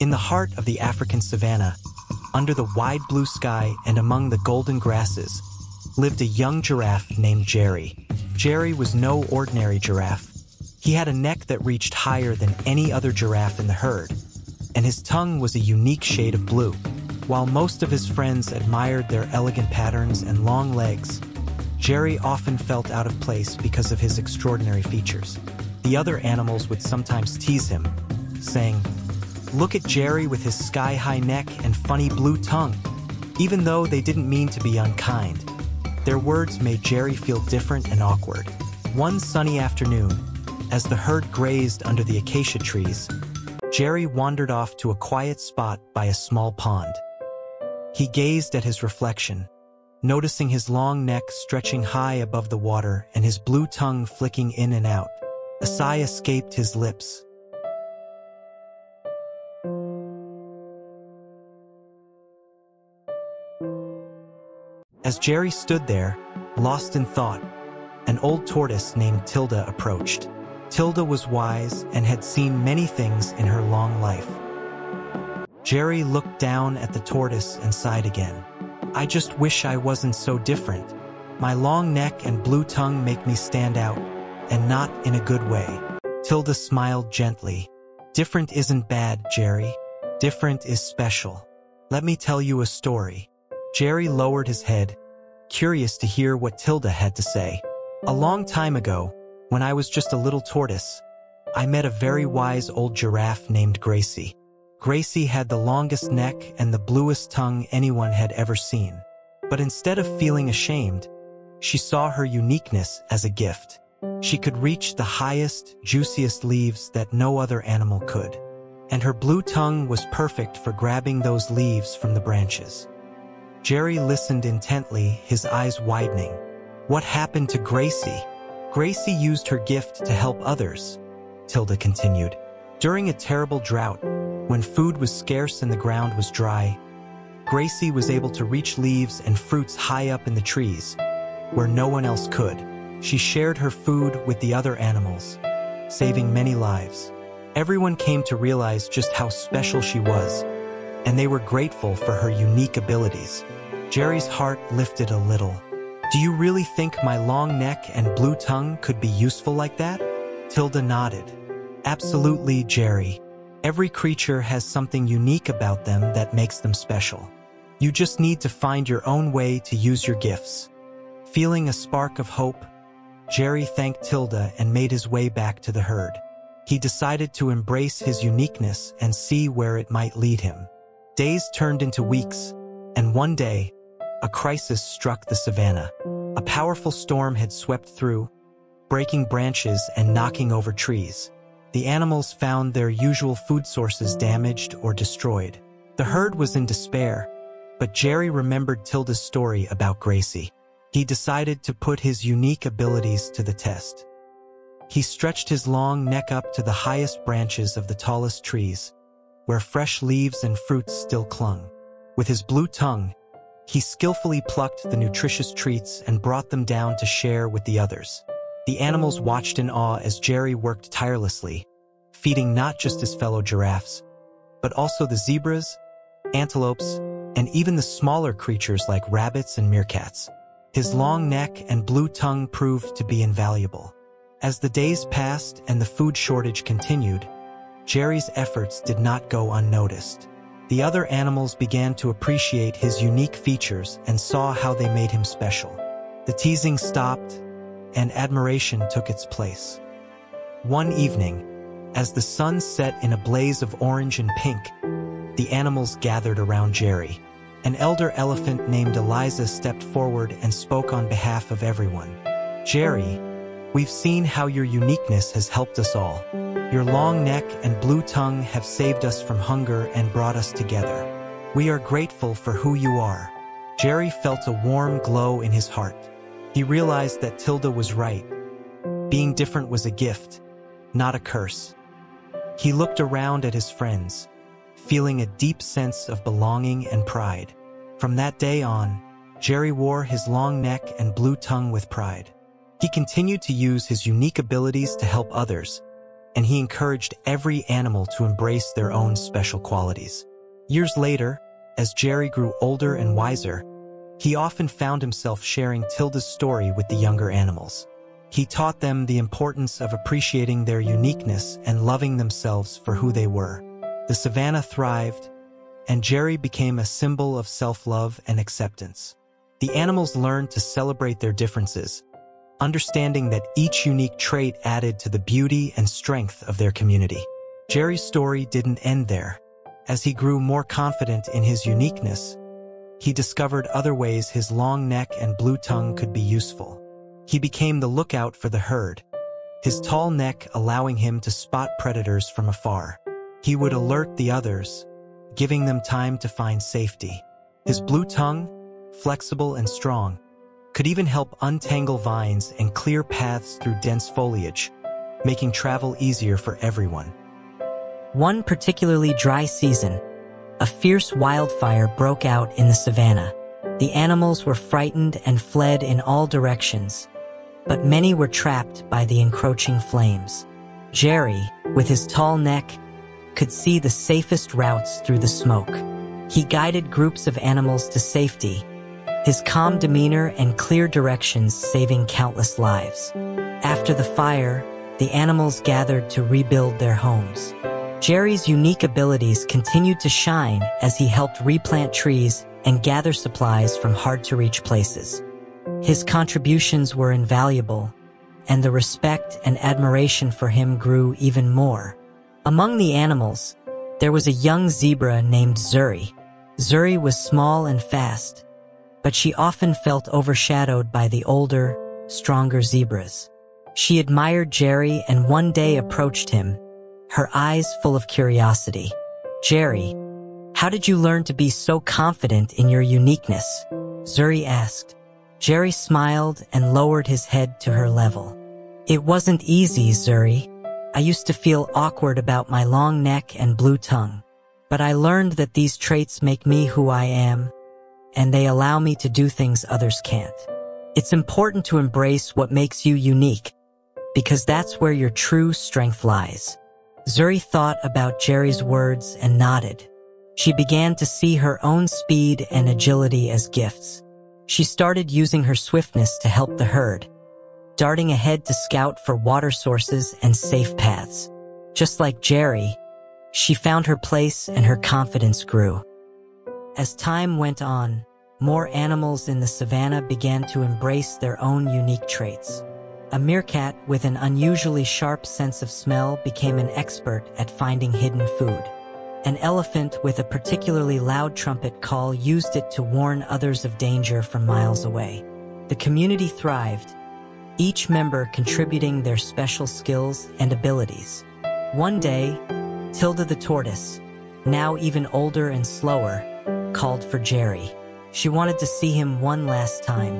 In the heart of the African savanna, under the wide blue sky and among the golden grasses, lived a young giraffe named Gerry. Gerry was no ordinary giraffe. He had a neck that reached higher than any other giraffe in the herd, and his tongue was a unique shade of blue. While most of his friends admired their elegant patterns and long legs, Gerry often felt out of place because of his extraordinary features. The other animals would sometimes tease him, saying, "Look at Gerry with his sky-high neck and funny blue tongue." Even though they didn't mean to be unkind, their words made Gerry feel different and awkward. One sunny afternoon, as the herd grazed under the acacia trees, Gerry wandered off to a quiet spot by a small pond. He gazed at his reflection, noticing his long neck stretching high above the water and his blue tongue flicking in and out. A sigh escaped his lips. As Gerry stood there, lost in thought, an old tortoise named Tilda approached. Tilda was wise and had seen many things in her long life. Gerry looked down at the tortoise and sighed again. "I just wish I wasn't so different. My long neck and blue tongue make me stand out, and not in a good way." Tilda smiled gently. "Different isn't bad, Gerry. Different is special. Let me tell you a story." Gerry lowered his head, curious to hear what Tilda had to say. "A long time ago, when I was just a little tortoise, I met a very wise old giraffe named Gracie. Gracie had the longest neck and the bluest tongue anyone had ever seen. But instead of feeling ashamed, she saw her uniqueness as a gift. She could reach the highest, juiciest leaves that no other animal could. And her blue tongue was perfect for grabbing those leaves from the branches." Gerry listened intently, his eyes widening. "What happened to Gracie?" "Gracie used her gift to help others," Tilda continued. "During a terrible drought, when food was scarce and the ground was dry, Gracie was able to reach leaves and fruits high up in the trees, where no one else could. She shared her food with the other animals, saving many lives. Everyone came to realize just how special she was, and they were grateful for her unique abilities." Gerry's heart lifted a little. "Do you really think my long neck and blue tongue could be useful like that?" Tilda nodded. "Absolutely, Gerry. Every creature has something unique about them that makes them special. You just need to find your own way to use your gifts." Feeling a spark of hope, Gerry thanked Tilda and made his way back to the herd. He decided to embrace his uniqueness and see where it might lead him. Days turned into weeks, and one day, a crisis struck the savanna. A powerful storm had swept through, breaking branches and knocking over trees. The animals found their usual food sources damaged or destroyed. The herd was in despair, but Gerry remembered Tilda's story about Gracie. He decided to put his unique abilities to the test. He stretched his long neck up to the highest branches of the tallest trees, where fresh leaves and fruits still clung. With his blue tongue, he skillfully plucked the nutritious treats and brought them down to share with the others. The animals watched in awe as Gerry worked tirelessly, feeding not just his fellow giraffes, but also the zebras, antelopes, and even the smaller creatures like rabbits and meerkats. His long neck and blue tongue proved to be invaluable. As the days passed and the food shortage continued, Gerry's efforts did not go unnoticed. The other animals began to appreciate his unique features and saw how they made him special. The teasing stopped, and admiration took its place. One evening, as the sun set in a blaze of orange and pink, the animals gathered around Gerry. An elder elephant named Eliza stepped forward and spoke on behalf of everyone. "Gerry, We've seen how your uniqueness has helped us all. Your long neck and blue tongue have saved us from hunger and brought us together. We are grateful for who you are." Gerry felt a warm glow in his heart. He realized that Tilda was right. Being different was a gift, not a curse. He looked around at his friends, feeling a deep sense of belonging and pride. From that day on, Gerry wore his long neck and blue tongue with pride. He continued to use his unique abilities to help others, and he encouraged every animal to embrace their own special qualities. Years later, as Gerry grew older and wiser, he often found himself sharing Tilda's story with the younger animals. He taught them the importance of appreciating their uniqueness and loving themselves for who they were. The savannah thrived, and Gerry became a symbol of self-love and acceptance. The animals learned to celebrate their differences, understanding that each unique trait added to the beauty and strength of their community. Gerry's story didn't end there. As he grew more confident in his uniqueness, he discovered other ways his long neck and blue tongue could be useful. He became the lookout for the herd, his tall neck allowing him to spot predators from afar. He would alert the others, giving them time to find safety. His blue tongue, flexible and strong, could even help untangle vines and clear paths through dense foliage, making travel easier for everyone. One particularly dry season, a fierce wildfire broke out in the savannah. The animals were frightened and fled in all directions, but many were trapped by the encroaching flames. Gerry, with his tall neck, could see the safest routes through the smoke. He guided groups of animals to safety, his calm demeanor and clear directions saving countless lives. After the fire, the animals gathered to rebuild their homes. Gerry's unique abilities continued to shine as he helped replant trees and gather supplies from hard-to-reach places. His contributions were invaluable, and the respect and admiration for him grew even more. Among the animals, there was a young zebra named Gerry. Gerry was small and fast, but she often felt overshadowed by the older, stronger zebras. She admired Gerry and one day approached him, her eyes full of curiosity. "Gerry, how did you learn to be so confident in your uniqueness?" Gerry asked. Gerry smiled and lowered his head to her level. "It wasn't easy, Gerry. I used to feel awkward about my long neck and blue tongue, but I learned that these traits make me who I am, and they allow me to do things others can't. It's important to embrace what makes you unique, because that's where your true strength lies." Gerry thought about Gerry's words and nodded. She began to see her own speed and agility as gifts. She started using her swiftness to help the herd, darting ahead to scout for water sources and safe paths. Just like Gerry, she found her place and her confidence grew. As time went on, more animals in the savannah began to embrace their own unique traits. A meerkat with an unusually sharp sense of smell became an expert at finding hidden food. An elephant with a particularly loud trumpet call used it to warn others of danger from miles away. The community thrived, each member contributing their special skills and abilities. One day, Tilda the tortoise, now even older and slower, called for Gerry. She wanted to see him one last time.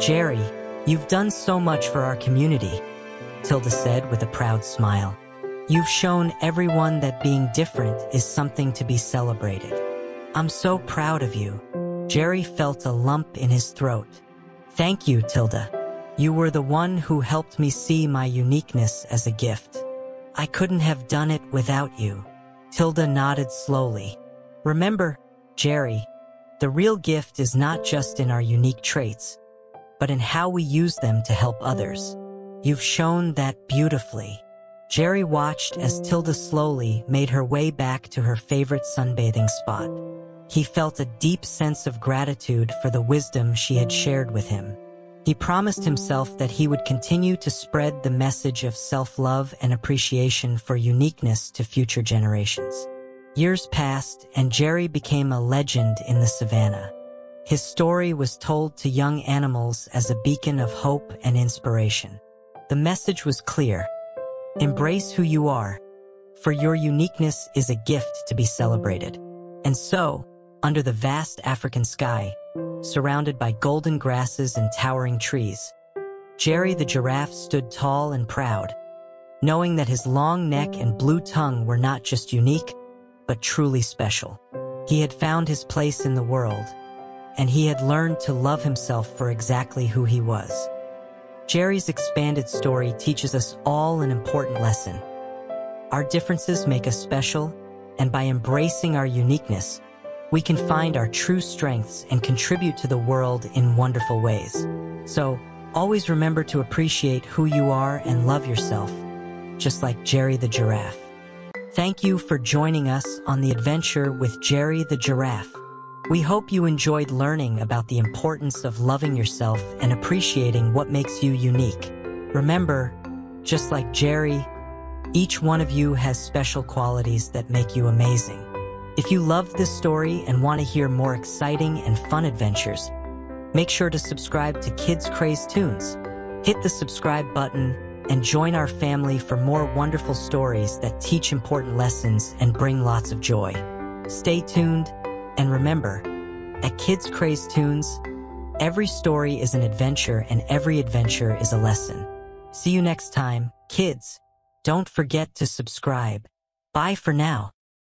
"Gerry, you've done so much for our community," Tilda said with a proud smile. "You've shown everyone that being different is something to be celebrated. I'm so proud of you." Gerry felt a lump in his throat. "Thank you, Tilda. You were the one who helped me see my uniqueness as a gift. I couldn't have done it without you." Tilda nodded slowly. "Remember, Gerry, the real gift is not just in our unique traits, but in how we use them to help others. You've shown that beautifully." Gerry watched as Tilda slowly made her way back to her favorite sunbathing spot. He felt a deep sense of gratitude for the wisdom she had shared with him. He promised himself that he would continue to spread the message of self-love and appreciation for uniqueness to future generations. Years passed, and Gerry became a legend in the savannah. His story was told to young animals as a beacon of hope and inspiration. The message was clear. Embrace who you are, for your uniqueness is a gift to be celebrated. And so, under the vast African sky, surrounded by golden grasses and towering trees, Gerry the giraffe stood tall and proud, knowing that his long neck and blue tongue were not just unique, but truly special. He had found his place in the world, and he had learned to love himself for exactly who he was. Gerry's expanded story teaches us all an important lesson. Our differences make us special, and by embracing our uniqueness, we can find our true strengths and contribute to the world in wonderful ways. So, always remember to appreciate who you are and love yourself, just like Gerry the giraffe. Thank you for joining us on the adventure with Gerry the giraffe. We hope you enjoyed learning about the importance of loving yourself and appreciating what makes you unique. Remember, just like Gerry, each one of you has special qualities that make you amazing. If you loved this story and want to hear more exciting and fun adventures, make sure to subscribe to Kids Craze Tunes. Hit the subscribe button and join our family for more wonderful stories that teach important lessons and bring lots of joy. Stay tuned, and remember, at Kids Craze Tunes, every story is an adventure and every adventure is a lesson. See you next time, kids. Don't forget to subscribe. Bye for now.